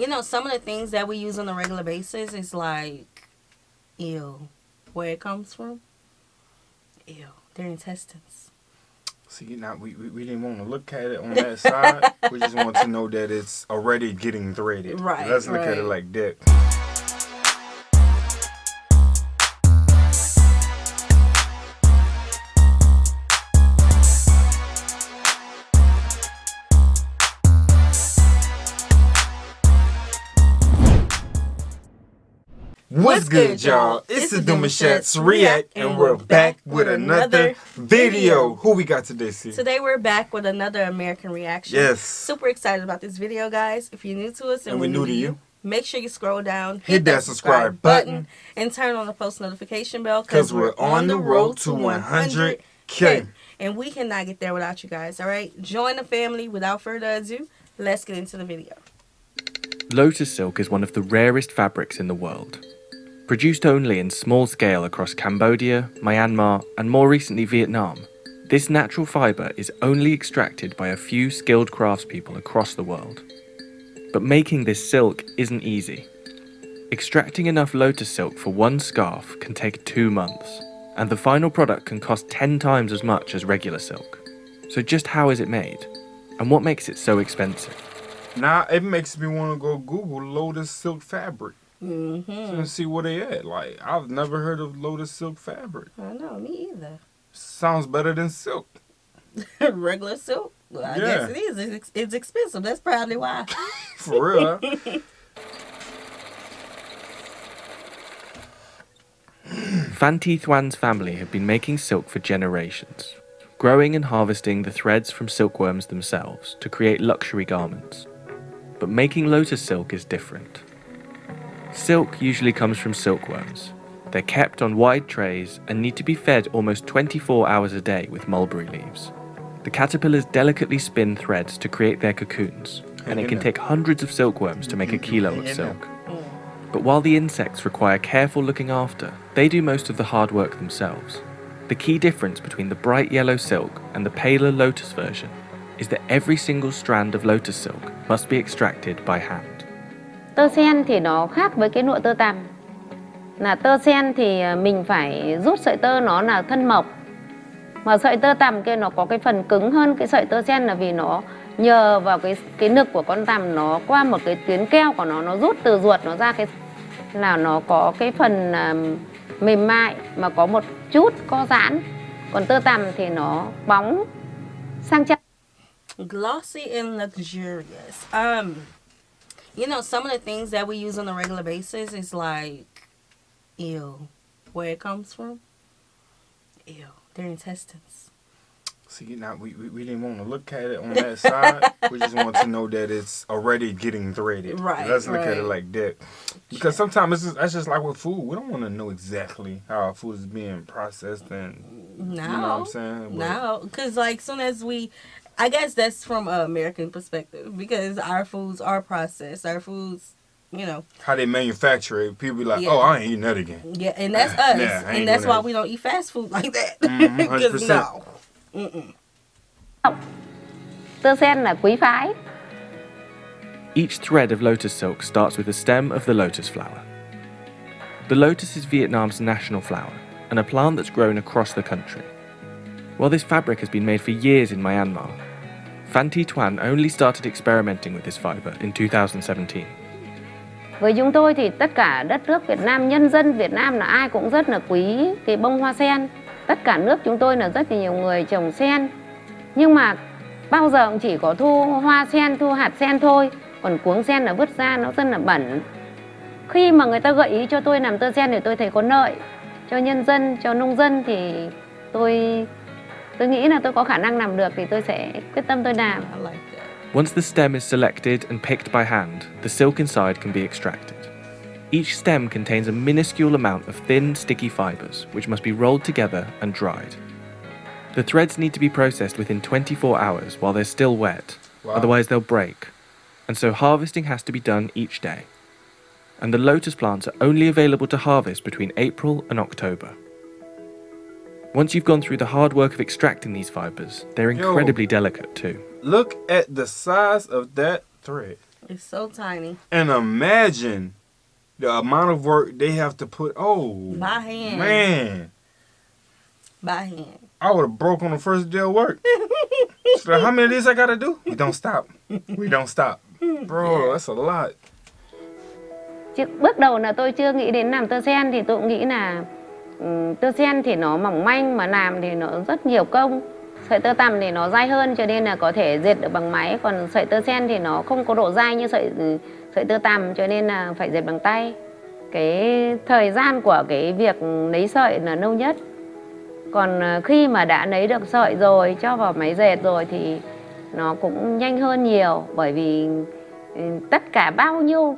you know, some of the things that we use on a regular basis is like, ew, where it comes from, ew, their intestines. See, now we didn't want to look at it on that side. We just want to know that it's already getting threaded. Right. Let's look at it like that. What's good, y'all? It's the Demouchets React, and we're back with another video. Who we got today, C? Today we're back with another American reaction. Yes. Super excited about this video, guys. If you're new to us and we're new to you, make sure you scroll down, hit that subscribe button, and turn on the post notification bell, because we're on the road to 100K. And we cannot get there without you guys, all right? Join the family. Without further ado, let's get into the video. Lotus Silk is one of the rarest fabrics in the world. Produced only in small scale across Cambodia, Myanmar, and more recently Vietnam, this natural fibre is only extracted by a few skilled craftspeople across the world. But making this silk isn't easy. Extracting enough lotus silk for one scarf can take 2 months, and the final product can cost 10 times as much as regular silk. So just how is it made? And what makes it so expensive? Now it makes me want to go Google lotus silk fabric. Mm-hmm. See where they at. Like, I've never heard of lotus silk fabric. I know, me either. Sounds better than silk. Regular silk? Well, I guess it is. It's expensive. That's probably why. For real. Phan Thi Tuan's family have been making silk for generations, growing and harvesting the threads from silkworms themselves to create luxury garments. But making lotus silk is different. Silk usually comes from silkworms. They're kept on wide trays and need to be fed almost 24 hours a day with mulberry leaves. The caterpillars delicately spin threads to create their cocoons, and it can take hundreds of silkworms to make a kilo of silk. But while the insects require careful looking after, they do most of the hard work themselves. The key difference between the bright yellow silk and the paler lotus version is that every single strand of lotus silk must be extracted by hand. Tơ sen thì nó khác với cái nụa tơ tằm. Là tơ sen thì mình phải rút sợi tơ, nó là thân mộc. Mà sợi tơ tằm kia nó có cái phần cứng hơn cái sợi tơ sen, là vì nó nhờ vào cái nực của con tằm, nó qua một cái tuyến keo của nó rút từ ruột nó ra, cái là nó có cái phần mềm mại mà có một chút co giãn. Còn tơ tằm thì nó bóng sang chát. Glossy and luxurious. You know, some of the things that we use on a regular basis is like, ew, where it comes from, ew, their intestines. See, now we didn't want to look at it on that side. We just want to know that it's already getting threaded. Right. Let's look at it like that. Because sometimes that's just like with food. We don't want to know exactly how our food is being processed and, you know what I'm saying? No, because like soon as we... I guess that's from an American perspective, because our foods are processed. Our foods, you know, how they manufacture it. People be like, "Oh, I ain't eating that again." Yeah, and that's us, and that's why we don't eat fast food like that. 100%. Each thread of lotus silk starts with the stem of the lotus flower. The lotus is Vietnam's national flower and a plant that's grown across the country. While this fabric has been made for years in Myanmar, Phan Thi Tuan only started experimenting with this fiber in 2017. Với chúng tôi thì tất cả đất nước Việt Nam, nhân dân Việt Nam là ai cũng rất là quý cái bông hoa sen. Tất cả nước chúng tôi là rất nhiều người trồng sen. Nhưng mà bao giờ cũng chỉ có thu hoa sen, thu hạt sen thôi, còn cuống sen là vứt ra, nó rất là bẩn. Khi mà người ta gợi ý cho tôi làm tơ sen thì tôi thấy có lợi cho nhân dân, cho nông dân, thì tôi nghĩ là tôi có khả năng làm được thì tôi sẽ quyết tâm tôi làm. Once the stem is selected and picked by hand, the silk inside can be extracted. Each stem contains a minuscule amount of thin, sticky fibers, which must be rolled together and dried. The threads need to be processed within 24 hours while they're still wet, otherwise they'll break. And so harvesting has to be done each day. And the lotus plants are only available to harvest between April and October. Once you've gone through the hard work of extracting these fibers, they're incredibly delicate too. Look at the size of that thread. It's so tiny. And imagine the amount of work they have to put. Oh, by hand, man. By hand. I would have broke on the first day of work. So how many of these I gotta do? We don't stop. We don't stop, bro. That's a lot. Bước đầu là tôi chưa nghĩ đến làm tơ sen, thì tôi nghĩ là tơ sen thì nó mỏng manh mà làm thì nó rất nhiều công. Sợi tơ tằm thì nó dai hơn cho nên là có thể dệt được bằng máy, còn sợi tơ sen thì nó không có độ dai như sợi tơ tằm cho nên là phải dệt bằng tay. Cái thời gian của cái việc lấy sợi là lâu nhất. Còn khi mà đã lấy được sợi rồi, cho vào máy dệt rồi thì nó cũng nhanh hơn nhiều, bởi vì tất cả bao nhiêu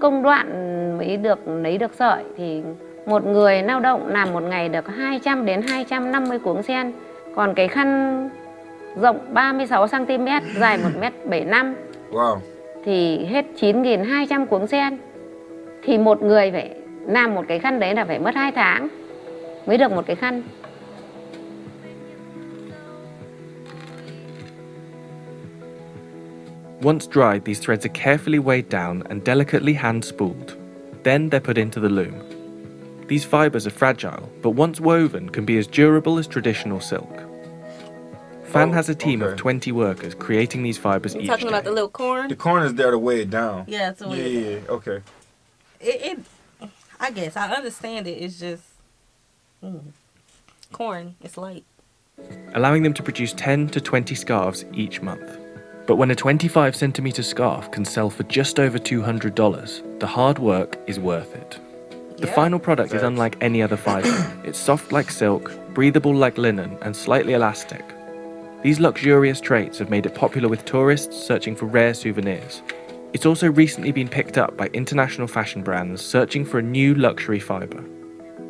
công đoạn mới được lấy được sợi, thì một người lao động làm một ngày được 200 đến 250 cuống sen. Còn cái khăn rộng 36 cm, dài 1m75, wow, thì hết 9.200 cuống sen. Thì một người phải làm một cái khăn đấy là phải mất 2 tháng mới được một cái khăn. Once dried, these threads are carefully weighed down and delicately hand-spooled. Then they're put into the loom. These fibres are fragile, but once woven can be as durable as traditional silk. Phan has a team of 20 workers creating these fibres each talking day. About the little corn? The corn is there to weigh it down. Yeah, it's a weigh it down. Yeah, okay. It, I guess, I understand it, it's just... corn, it's light. Allowing them to produce 10 to 20 scarves each month. But when a 25-centimetre scarf can sell for just over $200, the hard work is worth it. The final product is unlike any other fibre. It's soft like silk, breathable like linen, and slightly elastic. These luxurious traits have made it popular with tourists searching for rare souvenirs. It's also recently been picked up by international fashion brands searching for a new luxury fibre.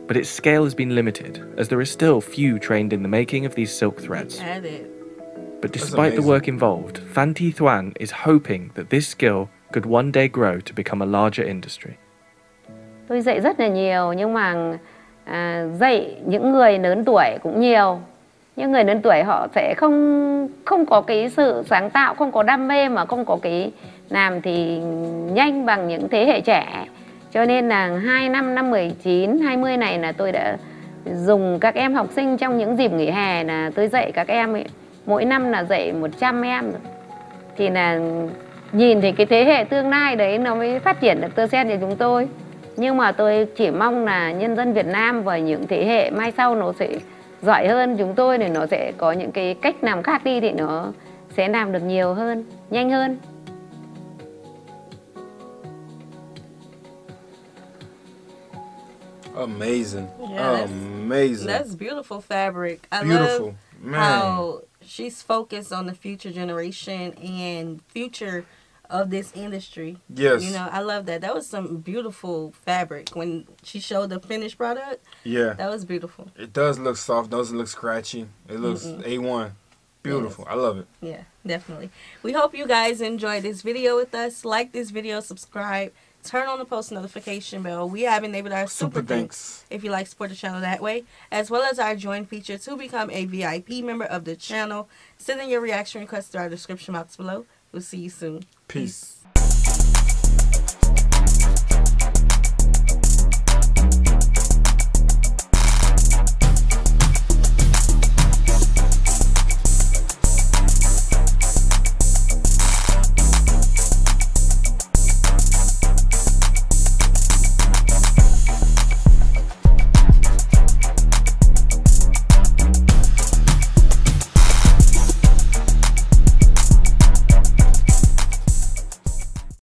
But its scale has been limited, as there are still few trained in the making of these silk threads. But despite the work involved, Phan Thi Tuan is hoping that this skill could one day grow to become a larger industry. Tôi dạy rất là nhiều, nhưng mà dạy những người lớn tuổi cũng nhiều. Những người lớn tuổi họ sẽ không có cái sự sáng tạo, không có đam mê, mà không có cái làm thì nhanh bằng những thế hệ trẻ. Cho nên là 2 năm 19, 20 này là tôi đã dùng các em học sinh trong những dịp nghỉ hè là tôi dạy các em ấy. Mỗi năm là dạy 100 em rồi. Thì là nhìn thấy cái thế hệ tương lai đấy nó mới phát triển được tơ sen cho chúng tôi. Nhưng mà tôi chỉ mong là nhân dân Việt Nam và những thế hệ mai sau nó sẽ giỏi hơn chúng tôi, để nó sẽ có những cái cách làm khác đi, thì nó sẽ làm được nhiều hơn, nhanh hơn. Amazing. Yeah, amazing. That's beautiful fabric. I love Man. How she's focused on the future generation and future of this industry. Yes. You know, I love that. That was some beautiful fabric when she showed the finished product. Yeah. That was beautiful. It does look soft. Doesn't look scratchy. It looks A1. Beautiful. Yes. I love it. Yeah, definitely. We hope you guys enjoyed this video with us. Like this video, subscribe, turn on the post notification bell. We have enabled our super thanks if you like support the channel that way, as well as our join feature to become a VIP member of the channel. Send in your reaction requests through our description box below. We'll see you soon. Peace.